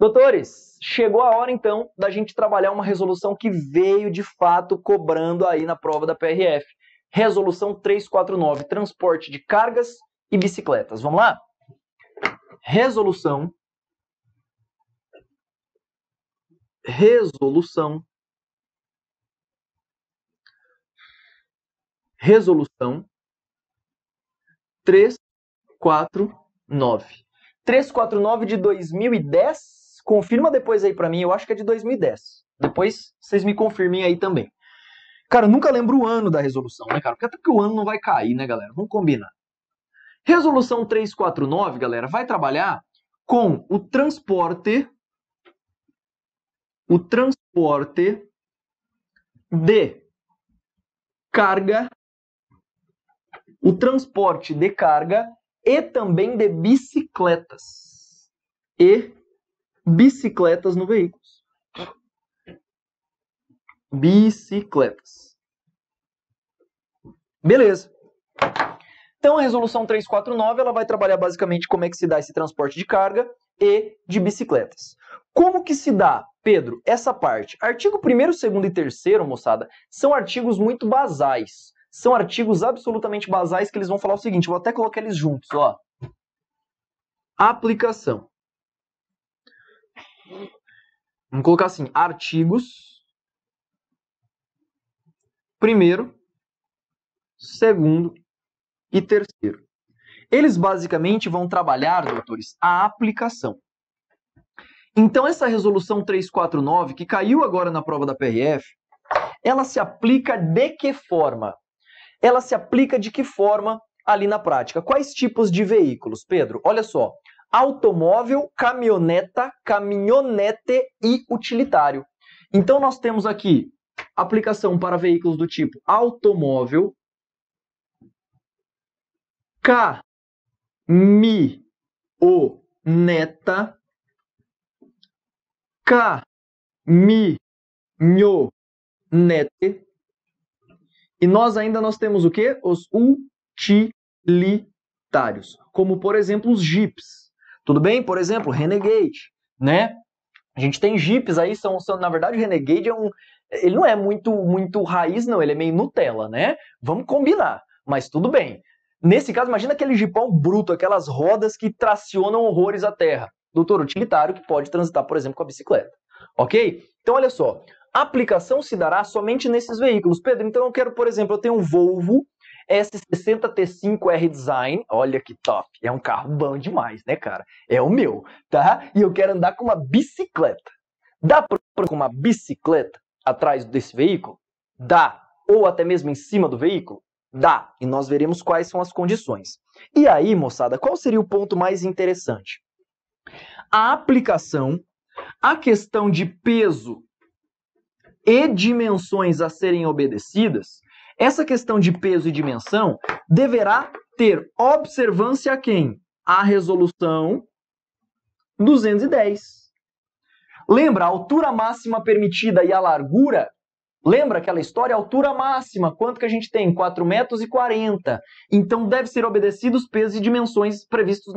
Doutores, chegou a hora então da gente trabalhar uma resolução que veio de fato cobrando aí na prova da PRF. Resolução 349, transporte de cargas e bicicletas. Vamos lá? Resolução 349. 349 de 2010. Confirma depois aí pra mim, eu acho que é de 2010. Depois vocês me confirmem aí também. Cara, eu nunca lembro o ano da resolução, né, cara? Porque até porque o ano não vai cair, né, galera? Vamos combinar. Resolução 349, galera, vai trabalhar com o transporte de carga, e também de bicicletas. Bicicletas no veículo. Bicicletas. Beleza. Então a resolução 349 ela vai trabalhar basicamente como é que se dá esse transporte de carga e de bicicletas. Como que se dá, Pedro, essa parte? Artigo 1º, 2º e 3º, moçada, são artigos muito basais. São artigos absolutamente basais que eles vão falar o seguinte, vou até colocar eles juntos, ó. Aplicação. Vamos colocar assim, artigos 1º, 2º e 3º. Eles basicamente vão trabalhar, doutores, a aplicação. Então essa resolução 349, que caiu agora na prova da PRF, ela se aplica de que forma? Ela se aplica de que forma ali na prática? Quais tipos de veículos, Pedro? Olha só. Automóvel, caminhoneta, caminhonete e utilitário. Então, nós temos aqui aplicação para veículos do tipo automóvel, caminhoneta, caminhonete. E nós temos o quê? Os utilitários, como, por exemplo, os jipes. Tudo bem? Por exemplo, Renegade, né? A gente tem jipes aí, na verdade, o Renegade é ele não é muito raiz, não, ele é meio Nutella, né? Vamos combinar, mas tudo bem. Nesse caso, imagina aquele jipão bruto, aquelas rodas que tracionam horrores à terra. Doutor, utilitário que pode transitar, por exemplo, com a bicicleta, ok? Então, olha só, a aplicação se dará somente nesses veículos. Pedro, então eu quero, por exemplo, eu tenho um Volvo S60 T5 R-Design, olha que top, é um carro bom demais, né, cara? É o meu, tá? E eu quero andar com uma bicicleta. Dá pra andar com uma bicicleta atrás desse veículo? Dá. Ou até mesmo em cima do veículo? Dá. E nós veremos quais são as condições. E aí, moçada, qual seria o ponto mais interessante? A aplicação, a questão de peso e dimensões a serem obedecidas. Essa questão de peso e dimensão deverá ter observância a quem? A resolução 210. Lembra a altura máxima permitida e a largura? Lembra aquela história? A altura máxima, quanto que a gente tem? 4,40 metros. Então deve ser obedecidos pesos e dimensões previstos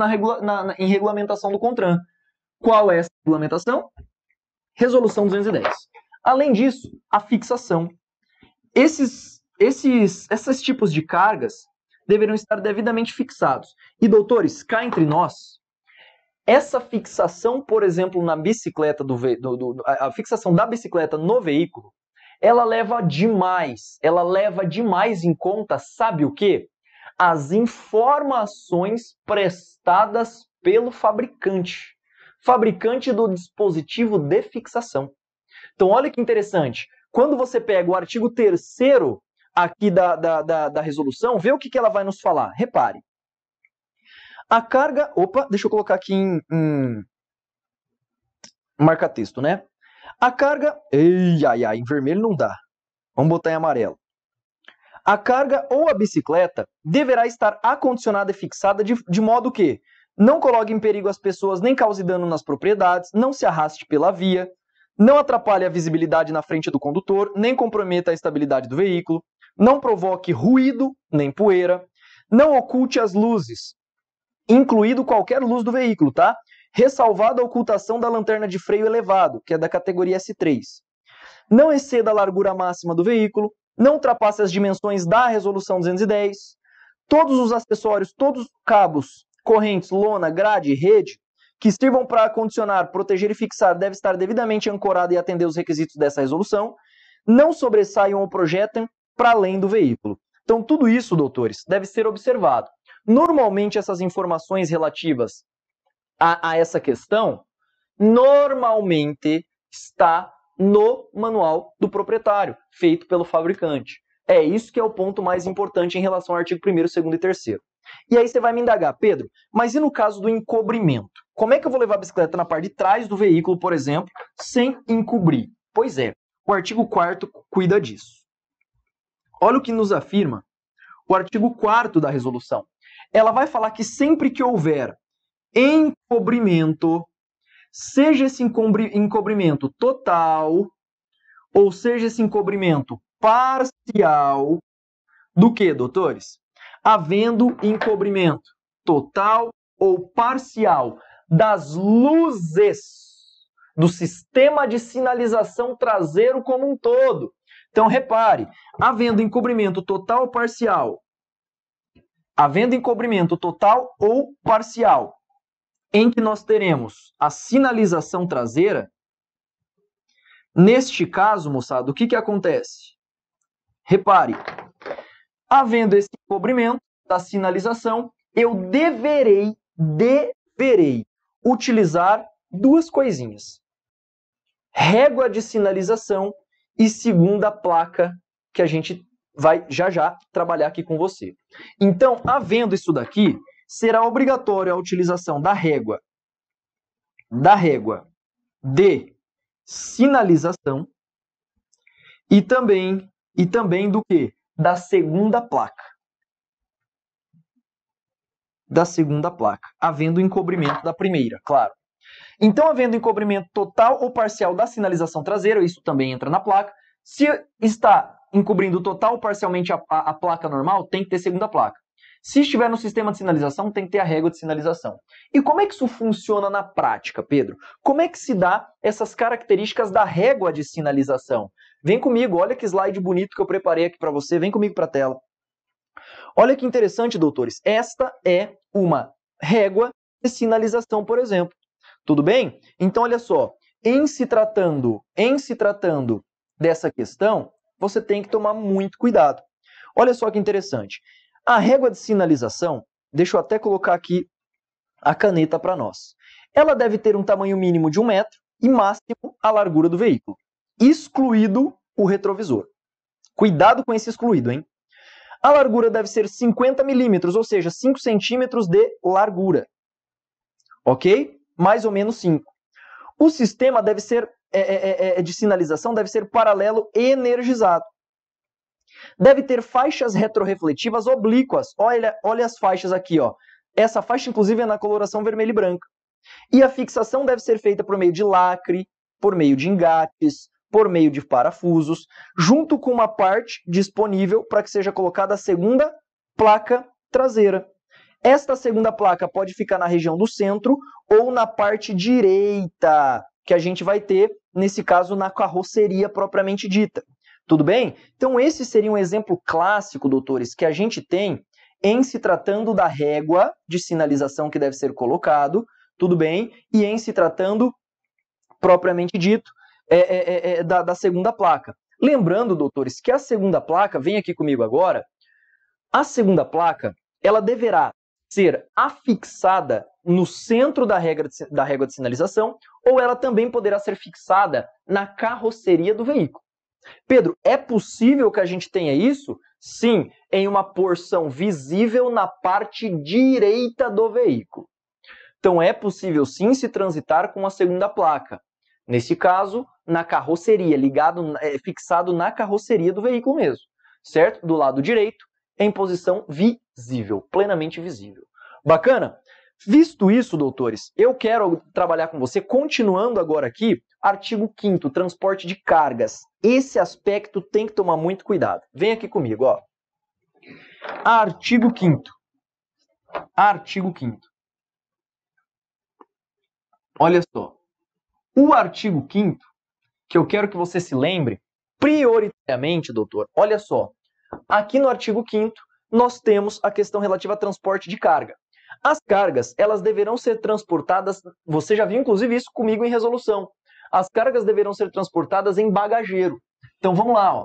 em regulamentação do CONTRAN. Qual é essa regulamentação? Resolução 210. Além disso, a fixação. Esses tipos de cargas deverão estar devidamente fixados. E, doutores, cá entre nós, essa fixação, por exemplo, na bicicleta a fixação da bicicleta no veículo, ela leva demais em conta, sabe o quê? As informações prestadas pelo fabricante. Fabricante do dispositivo de fixação. Então, olha que interessante. Quando você pega o artigo 3º aqui da resolução, vê o que ela vai nos falar. Repare. A carga... Opa, deixa eu colocar aqui em marca-texto, né? A carga... em vermelho não dá. Vamos botar em amarelo. A carga ou a bicicleta deverá estar acondicionada e fixada de modo que não coloque em perigo as pessoas, nem cause dano nas propriedades, não se arraste pela via, não atrapalhe a visibilidade na frente do condutor, nem comprometa a estabilidade do veículo, não provoque ruído, nem poeira, não oculte as luzes, incluído qualquer luz do veículo, tá? ressalvada a ocultação da lanterna de freio elevado, que é da categoria S3. Não exceda a largura máxima do veículo, não ultrapasse as dimensões da Resolução 210, todos os acessórios, todos os cabos, correntes, lona, grade, rede, que sirvam para acondicionar, proteger e fixar, deve estar devidamente ancorado e atender os requisitos dessa resolução, não sobressaiam ou projetem para além do veículo. Então, tudo isso, doutores, deve ser observado. Normalmente, essas informações relativas a essa questão, normalmente está no manual do proprietário, feito pelo fabricante. É isso que é o ponto mais importante em relação ao artigo 1º, 2º e 3º. E aí você vai me indagar, Pedro, mas e no caso do encobrimento? Como é que eu vou levar a bicicleta na parte de trás do veículo, por exemplo, sem encobrir? Pois é, o artigo 4º cuida disso. Olha o que nos afirma o artigo 4º da resolução. Ela vai falar que sempre que houver encobrimento, seja esse encobrimento total ou seja esse encobrimento parcial, do que, doutores? Havendo encobrimento total ou parcial das luzes do sistema de sinalização traseiro como um todo. Então, repare, havendo encobrimento total ou parcial, em que nós teremos a sinalização traseira, neste caso, moçada, o que acontece? Repare, havendo esse encobrimento da sinalização, eu deverei utilizar duas coisinhas: régua de sinalização e segunda placa, que a gente vai já trabalhar aqui com você. Então, havendo isso daqui, será obrigatória a utilização da régua de sinalização e também do quê? Da segunda placa. Da segunda placa, havendo encobrimento da primeira, claro. Então, havendo encobrimento total ou parcial da sinalização traseira, isso também entra na placa. Se está encobrindo total ou parcialmente a placa normal, tem que ter segunda placa. Se estiver no sistema de sinalização, tem que ter a régua de sinalização. E como é que isso funciona na prática, Pedro? Como é que se dá essas características da régua de sinalização? Vem comigo, olha que slide bonito que eu preparei aqui para você, vem comigo para a tela. Olha que interessante, doutores, esta é uma régua de sinalização, por exemplo. Tudo bem? Então, olha só, em se tratando dessa questão, você tem que tomar muito cuidado. Olha só que interessante. A régua de sinalização, deixa eu até colocar aqui a caneta para nós, ela deve ter um tamanho mínimo de 1 metro e máximo a largura do veículo, excluído o retrovisor. Cuidado com esse excluído, hein? A largura deve ser 50 milímetros, ou seja, 5 centímetros de largura. Ok? Mais ou menos 5. O sistema deve ser, de sinalização deve ser paralelo energizado. Deve ter faixas retrorefletivas oblíquas. Olha as faixas aqui, ó. Essa faixa, inclusive, é na coloração vermelha e branca. E a fixação deve ser feita por meio de lacre, por meio de engates, por meio de parafusos, junto com uma parte disponível para que seja colocada a segunda placa traseira. Esta segunda placa pode ficar na região do centro ou na parte direita, que a gente vai ter, nesse caso, na carroceria propriamente dita. Tudo bem? Então, esse seria um exemplo clássico, doutores, que a gente tem em se tratando da régua de sinalização que deve ser colocado, tudo bem? E em se tratando, propriamente dito, da segunda placa. Lembrando, doutores, que a segunda placa, vem aqui comigo agora, a segunda placa, ela deverá ser afixada no centro da régua de sinalização ou ela também poderá ser fixada na carroceria do veículo. Pedro, é possível que a gente tenha isso? Sim, em uma porção visível na parte direita do veículo. Então é possível sim se transitar com a segunda placa. Nesse caso, na carroceria, fixado na carroceria do veículo mesmo, certo? Do lado direito, em posição visível, plenamente visível. Bacana? Visto isso, doutores, eu quero trabalhar com você, continuando agora aqui, artigo 5º, transporte de cargas. Esse aspecto tem que tomar muito cuidado. Vem aqui comigo, ó. Artigo 5º. Olha só, o artigo 5º, que eu quero que você se lembre prioritariamente, doutor, olha só, aqui no artigo 5º nós temos a questão relativa a transporte de carga. As cargas, elas deverão ser transportadas, você já viu inclusive isso comigo em resolução, as cargas deverão ser transportadas em bagageiro. Então vamos lá, ó.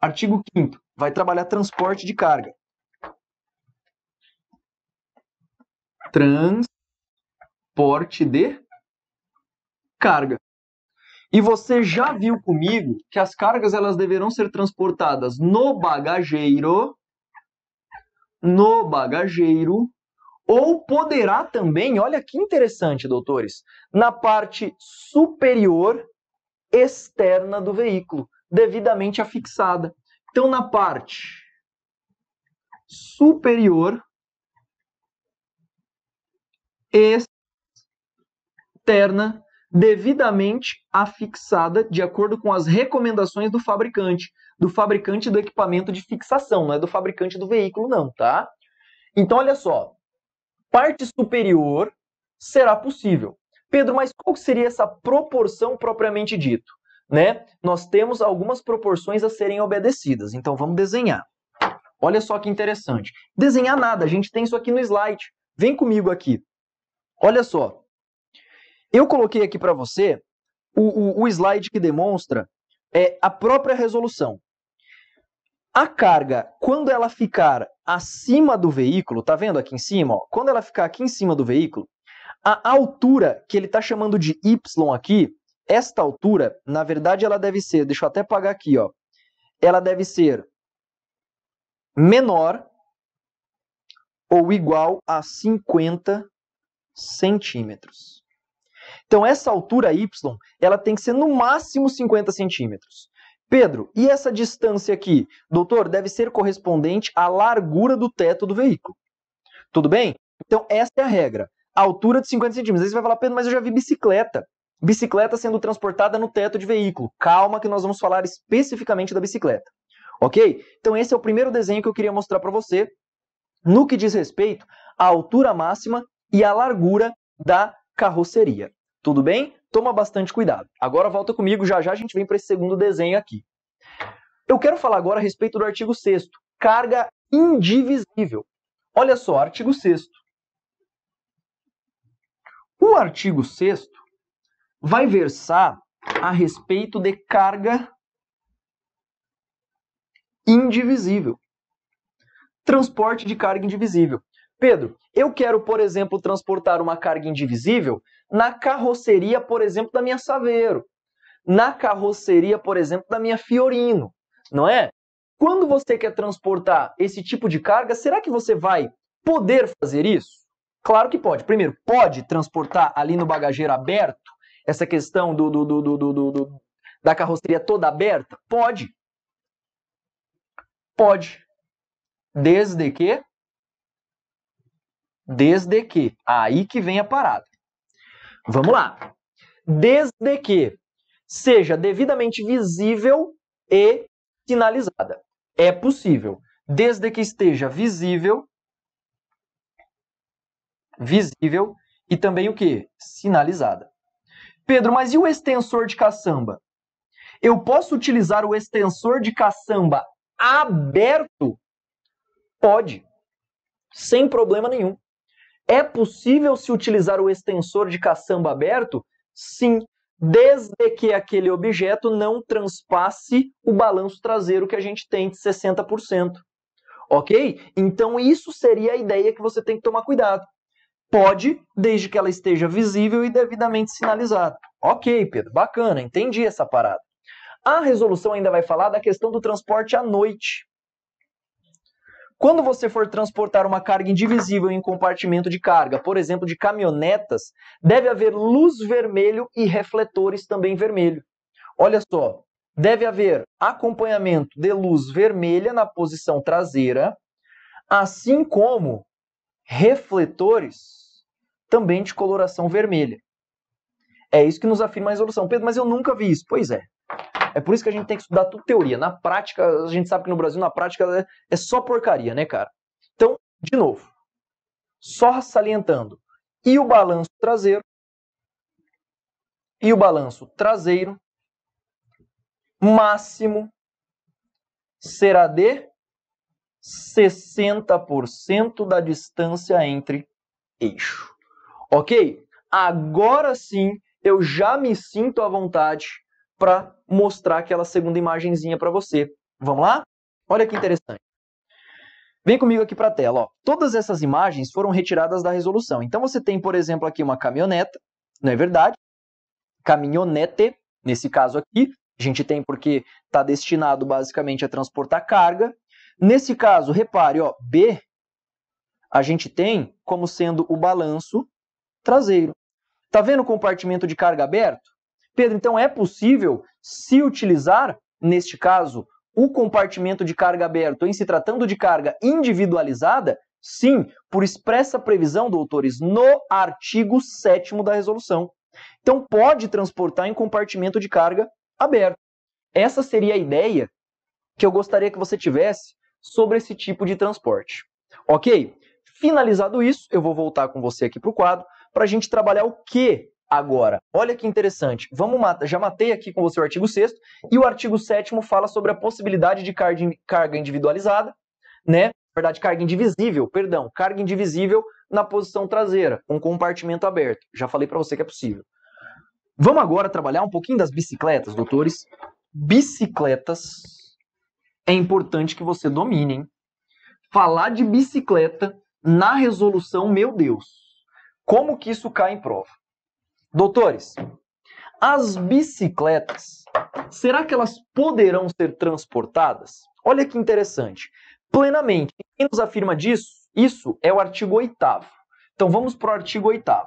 Artigo 5º, vai trabalhar transporte de carga. Transporte de carga. E você já viu comigo que as cargas elas deverão ser transportadas no bagageiro, ou poderá também, olha que interessante, doutores, na parte superior externa do veículo, devidamente afixada. Então, na parte superior externa, devidamente afixada, de acordo com as recomendações do fabricante do equipamento de fixação, não é do fabricante do veículo não, tá? Então, olha só, parte superior será possível. Pedro, mas qual seria essa proporção propriamente dito? Né? Nós temos algumas proporções a serem obedecidas, então vamos desenhar. Olha só que interessante. Desenhar nada, a gente tem isso aqui no slide. Vem comigo aqui. Olha só, eu coloquei aqui para você o slide que demonstra a própria resolução. A carga, quando ela ficar acima do veículo, tá vendo aqui em cima? Ó, quando ela ficar aqui em cima do veículo, a altura que ele está chamando de Y aqui, esta altura, na verdade, ela deve ser, deixa eu até apagar aqui, ó, ela deve ser menor ou igual a 50 centímetros. Então, essa altura Y, ela tem que ser no máximo 50 centímetros. Pedro, e essa distância aqui? Doutor, deve ser correspondente à largura do teto do veículo. Tudo bem? Então, essa é a regra. A altura de 50 centímetros. Aí você vai falar, Pedro, mas eu já vi bicicleta. Bicicleta sendo transportada no teto de veículo. Calma que nós vamos falar especificamente da bicicleta. Ok? Então, esse é o primeiro desenho que eu queria mostrar para você no que diz respeito à altura máxima e à largura da carroceria. Tudo bem? Toma bastante cuidado. Agora volta comigo, já já a gente vem para esse segundo desenho aqui. Eu quero falar agora a respeito do artigo 6º, carga indivisível. Olha só, artigo 6º. O artigo 6º vai versar a respeito de carga indivisível. Transporte de carga indivisível. Pedro, eu quero, por exemplo, transportar uma carga indivisível na carroceria, por exemplo, da minha Saveiro. Na carroceria, por exemplo, da minha Fiorino. Não é? Quando você quer transportar esse tipo de carga, será que você vai poder fazer isso? Claro que pode. Primeiro, pode transportar ali no bagageiro aberto? Essa questão da carroceria toda aberta? Pode. Pode. Desde que. Aí que vem a parada. Vamos lá. Desde que seja devidamente visível e sinalizada. É possível. Desde que esteja visível e também o quê? Sinalizada. Pedro, mas e o extensor de caçamba? Eu posso utilizar o extensor de caçamba aberto? Pode. Sem problema nenhum. É possível se utilizar o extensor de caçamba aberto? Sim, desde que aquele objeto não transpasse o balanço traseiro que a gente tem de 60%. Ok? Então isso seria a ideia que você tem que tomar cuidado. Pode, desde que ela esteja visível e devidamente sinalizada. Ok, Pedro, bacana, entendi essa parada. A resolução ainda vai falar da questão do transporte à noite. Quando você for transportar uma carga indivisível em compartimento de carga, por exemplo, de caminhonetas, deve haver luz vermelho e refletores também vermelho. Olha só, deve haver acompanhamento de luz vermelha na posição traseira, assim como refletores também de coloração vermelha. É isso que nos afirma a resolução. Pedro, mas eu nunca vi isso. Pois é. É por isso que a gente tem que estudar tudo teoria. Na prática, a gente sabe que no Brasil, na prática, é só porcaria, né, cara? Então, de novo, só salientando. E o balanço traseiro e o balanço traseiro máximo será de 60% da distância entre eixo. Ok? Agora sim, eu já me sinto à vontade para mostrar aquela segunda imagenzinha para você. Vamos lá? Olha que interessante. Vem comigo aqui para a tela. Ó. Todas essas imagens foram retiradas da resolução. Então você tem, por exemplo, aqui uma caminhoneta, não é verdade? Caminhonete, nesse caso aqui, a gente tem porque está destinado basicamente a transportar carga. Nesse caso, repare, ó, B, a gente tem como sendo o balanço traseiro. Está vendo o compartimento de carga aberto? Pedro, então é possível se utilizar, neste caso, o compartimento de carga aberto em se tratando de carga individualizada? Sim, por expressa previsão, doutores, no artigo 7º da resolução. Então pode transportar em compartimento de carga aberto. Essa seria a ideia que eu gostaria que você tivesse sobre esse tipo de transporte. Ok? Finalizado isso, eu vou voltar com você aqui para o quadro para a gente trabalhar o que agora? Olha que interessante. Vamos matar. Já matei aqui com você o artigo 6º e o artigo 7º fala sobre a possibilidade de carga individualizada, né? Na verdade, carga indivisível, perdão. Carga indivisível na posição traseira, com compartimento aberto. Já falei para você que é possível. Vamos agora trabalhar um pouquinho das bicicletas, doutores. Bicicletas. É importante que você domine, hein? Falar de bicicleta na resolução, meu Deus. Como que isso cai em prova? Doutores, as bicicletas, será que elas poderão ser transportadas? Olha que interessante. Plenamente. Quem nos afirma disso? Isso é o artigo 8º. Então vamos para o artigo 8º.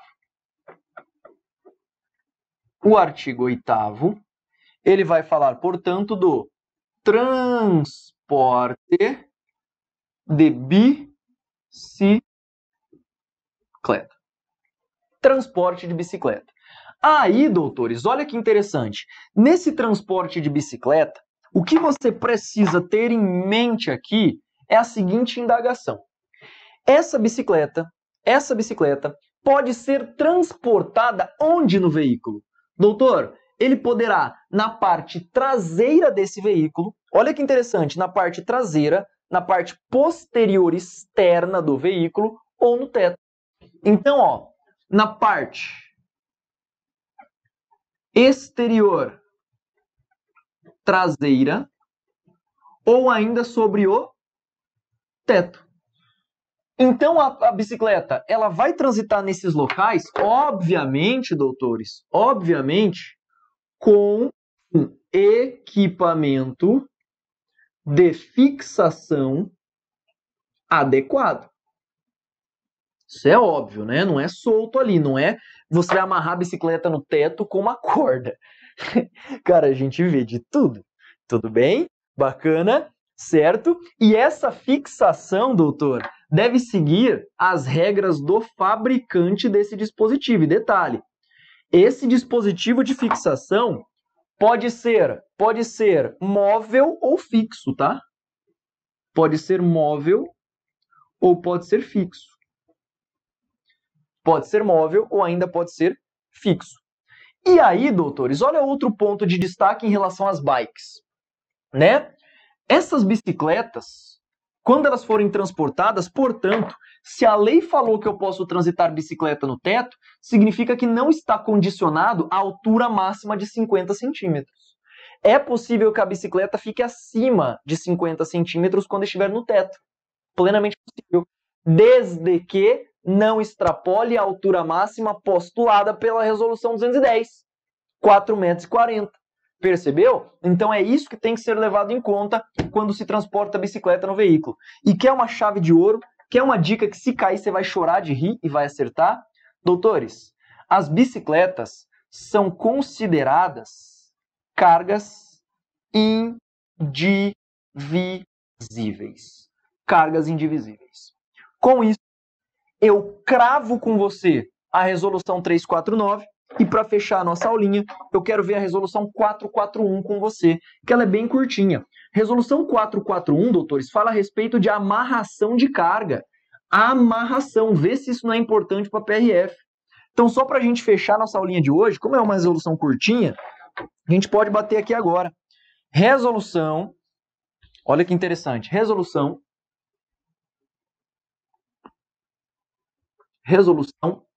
O artigo 8º, ele vai falar, portanto, do transporte de bicicleta. Transporte de bicicleta. Aí, doutores, olha que interessante. Nesse transporte de bicicleta, o que você precisa ter em mente aqui é a seguinte indagação. Essa bicicleta pode ser transportada onde no veículo? Doutor, ele poderá, na parte traseira desse veículo, olha que interessante, na parte traseira, na parte posterior externa do veículo ou no teto. Então, ó, na parte exterior traseira ou ainda sobre o teto. Então, a bicicleta, ela vai transitar nesses locais, obviamente, doutores, obviamente, com um equipamento de fixação adequado. Isso é óbvio, né? Não é solto ali, não é você amarrar a bicicleta no teto com uma corda. Cara, a gente vê de tudo. Tudo bem? Bacana? Certo? E essa fixação, doutor, deve seguir as regras do fabricante desse dispositivo. E detalhe, esse dispositivo de fixação pode ser móvel ou fixo, tá? Pode ser móvel ou pode ser fixo. Pode ser móvel ou ainda pode ser fixo. E aí, doutores, olha outro ponto de destaque em relação às bikes, né? Essas bicicletas, quando elas forem transportadas, portanto, se a lei falou que eu posso transitar bicicleta no teto, significa que não está condicionado à altura máxima de 50 centímetros. É possível que a bicicleta fique acima de 50 centímetros quando estiver no teto. Plenamente possível. Desde que não extrapole a altura máxima postulada pela Resolução 210, 4,40 m. Percebeu? Então é isso que tem que ser levado em conta quando se transporta a bicicleta no veículo. E quer uma chave de ouro? Quer uma dica que se cair você vai chorar de rir e vai acertar? Doutores, as bicicletas são consideradas cargas indivisíveis. Cargas indivisíveis. Com isso, eu cravo com você a Resolução 349 e para fechar a nossa aulinha, eu quero ver a Resolução 441 com você, que ela é bem curtinha. Resolução 441, doutores, fala a respeito de amarração de carga. Amarração, vê se isso não é importante para a PRF. Então, só para a gente fechar nossa aulinha de hoje, como é uma resolução curtinha, a gente pode bater aqui agora. Resolução, olha que interessante, Resolução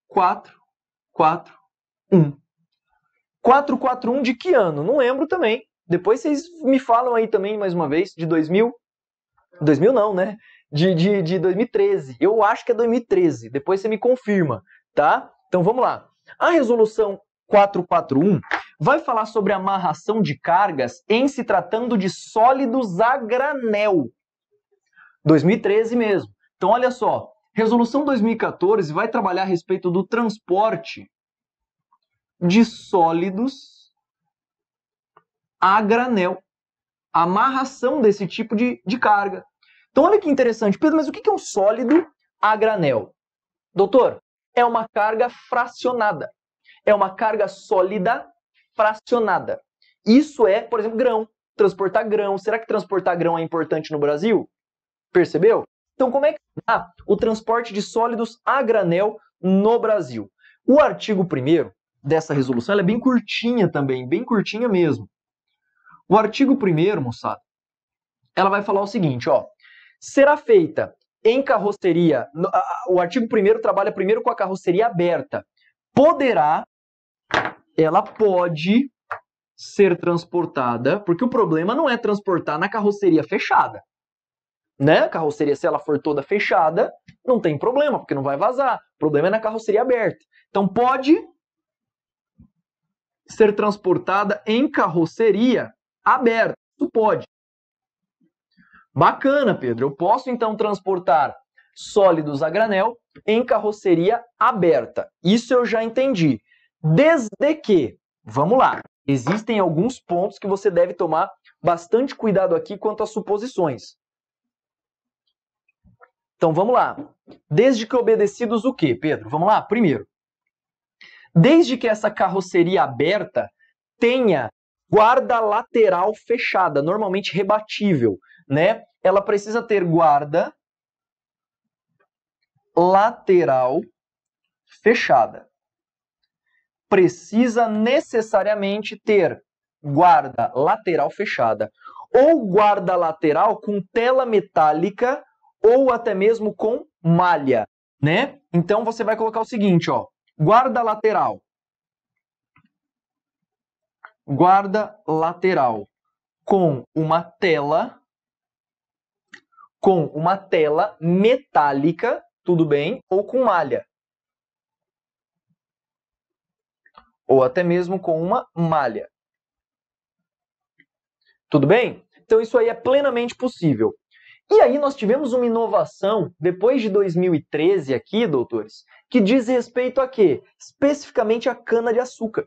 441. 441 de que ano? Não lembro também. Depois vocês me falam aí também, mais uma vez, de 2000. 2000 não, né? De 2013. Eu acho que é 2013. Depois você me confirma, tá? Então vamos lá. A resolução 441 vai falar sobre amarração de cargas em se tratando de sólidos a granel. 2013 mesmo. Então olha só. Resolução 2014 vai trabalhar a respeito do transporte de sólidos a granel. Amarração desse tipo de carga. Então olha que interessante, Pedro, mas o que é um sólido a granel? Doutor, é uma carga fracionada. É uma carga sólida fracionada. Isso é, por exemplo, grão. Transportar grão. Será que transportar grão é importante no Brasil? Percebeu? Então, como é que está o transporte de sólidos a granel no Brasil? O artigo 1º dessa resolução, ela é bem curtinha também, bem curtinha mesmo. O artigo 1º, moçada, ela vai falar o seguinte, ó. Será feita em carroceria, o artigo 1º trabalha primeiro com a carroceria aberta. Poderá, ela pode ser transportada, porque o problema não é transportar na carroceria fechada. Né? A carroceria, se ela for toda fechada, não tem problema, porque não vai vazar. O problema é na carroceria aberta. Então, pode ser transportada em carroceria aberta. Isso pode. Bacana, Pedro. Eu posso, então, transportar sólidos a granel em carroceria aberta. Isso eu já entendi. Desde que, vamos lá, existem alguns pontos que você deve tomar bastante cuidado aqui quanto às suposições. Então, vamos lá. Desde que obedecidos o quê, Pedro? Vamos lá? Primeiro, desde que essa carroceria aberta tenha guarda lateral fechada, normalmente rebatível, né? Ela precisa ter guarda lateral fechada. Precisa necessariamente ter guarda lateral fechada. Ou guarda lateral com tela metálica ou até mesmo com malha, né? Então, você vai colocar o seguinte, ó, guarda lateral com uma tela metálica, tudo bem, ou com malha, ou até mesmo com uma malha, tudo bem? Então, isso aí é plenamente possível. E aí nós tivemos uma inovação, depois de 2013 aqui, doutores, que diz respeito a quê? Especificamente a cana-de-açúcar.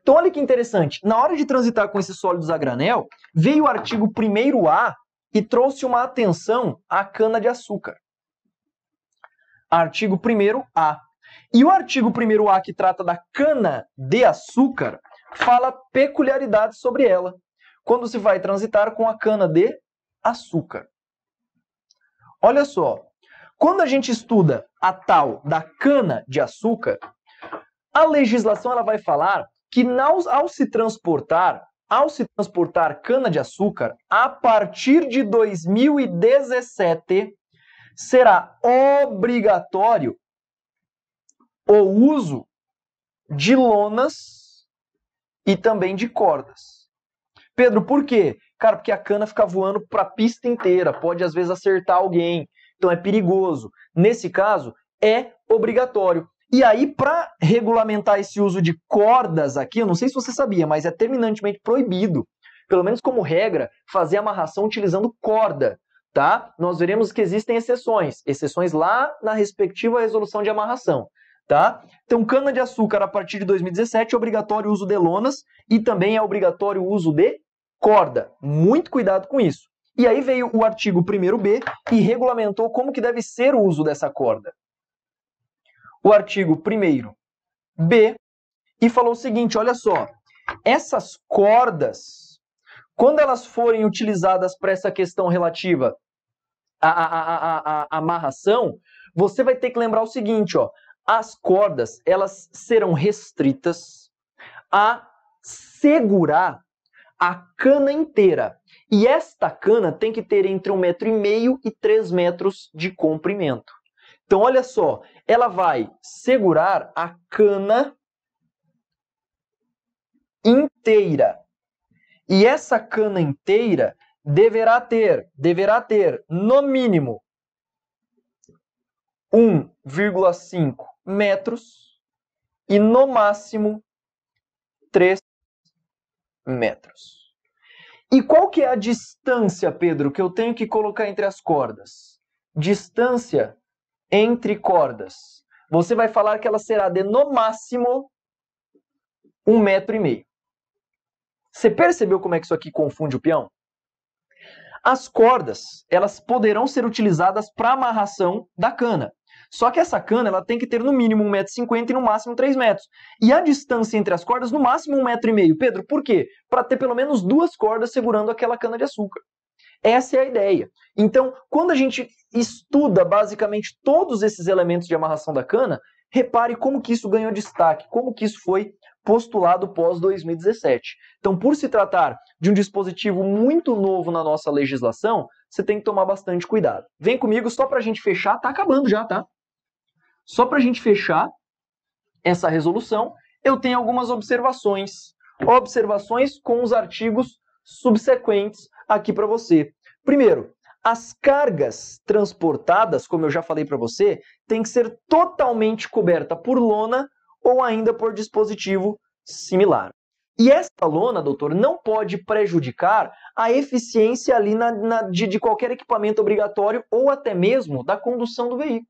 Então olha que interessante, na hora de transitar com esses sólidos a granel, veio o artigo 1º A e trouxe uma atenção à cana-de-açúcar. Artigo 1º A. E o artigo 1º A que trata da cana-de-açúcar fala peculiaridades sobre ela, quando se vai transitar com a cana-de-açúcar. Olha só, quando a gente estuda a tal da cana-de-açúcar, a legislação ela vai falar que ao se transportar cana-de-açúcar, a partir de 2017, será obrigatório o uso de lonas e também de cordas. Pedro, por quê? Cara, porque a cana fica voando para a pista inteira, pode às vezes acertar alguém, então é perigoso. Nesse caso, é obrigatório. E aí, para regulamentar esse uso de cordas aqui, eu não sei se você sabia, mas é terminantemente proibido, pelo menos como regra, fazer amarração utilizando corda, tá? Nós veremos que existem exceções, exceções lá na respectiva resolução de amarração, tá? Então, cana-de-açúcar, a partir de 2017, é obrigatório o uso de lonas e também é obrigatório o uso de corda, muito cuidado com isso. E aí veio o artigo 1º B e regulamentou como que deve ser o uso dessa corda. O artigo 1º B e falou o seguinte, olha só, essas cordas, quando elas forem utilizadas para essa questão relativa à amarração, você vai ter que lembrar o seguinte, ó, as cordas elas serão restritas a segurar a cana inteira. E esta cana tem que ter entre 1,5 m e 3 metros de comprimento. Então, olha só, ela vai segurar a cana inteira. E essa cana inteira deverá ter, no mínimo, 1,5 metros e, no máximo, 3 metros. E qual que é a distância, Pedro, que eu tenho que colocar entre as cordas? Distância entre cordas. Você vai falar que ela será de, no máximo, 1,5 m. Você percebeu como é que isso aqui confunde o peão? As cordas, elas poderão ser utilizadas para amarração da cana. Só que essa cana, ela tem que ter no mínimo 1,50 m e no máximo 3 metros. E a distância entre as cordas, no máximo 1,5 m. Pedro, por quê? Para ter pelo menos 2 cordas segurando aquela cana de açúcar. Essa é a ideia. Então, quando a gente estuda basicamente todos esses elementos de amarração da cana, repare como que isso ganhou destaque, como que isso foi postulado pós 2017. Então, por se tratar de um dispositivo muito novo na nossa legislação, você tem que tomar bastante cuidado. Vem comigo só para a gente fechar, tá acabando já, tá? Só para a gente fechar essa resolução, eu tenho algumas observações. Observações com os artigos subsequentes aqui para você. Primeiro, as cargas transportadas, como eu já falei para você, tem que ser totalmente coberta por lona ou ainda por dispositivo similar. E esta lona, doutor, não pode prejudicar a eficiência ali de qualquer equipamento obrigatório ou até mesmo da condução do veículo.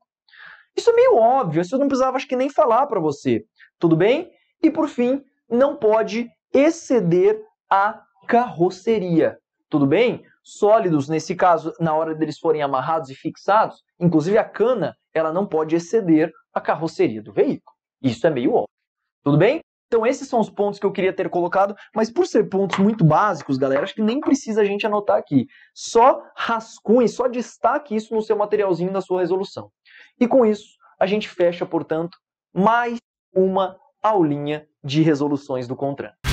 Isso é meio óbvio, isso eu não precisava acho que nem falar para você. Tudo bem? E por fim, não pode exceder a carroceria. Tudo bem? Sólidos, nesse caso, na hora deles forem amarrados e fixados, inclusive a cana, ela não pode exceder a carroceria do veículo. Isso é meio óbvio. Tudo bem? Então esses são os pontos que eu queria ter colocado, mas por ser pontos muito básicos, galera, acho que nem precisa a gente anotar aqui. Só rascunhe, só destaque isso no seu materialzinho da sua resolução. E com isso, a gente fecha, portanto, mais uma aulinha de resoluções do CONTRAN.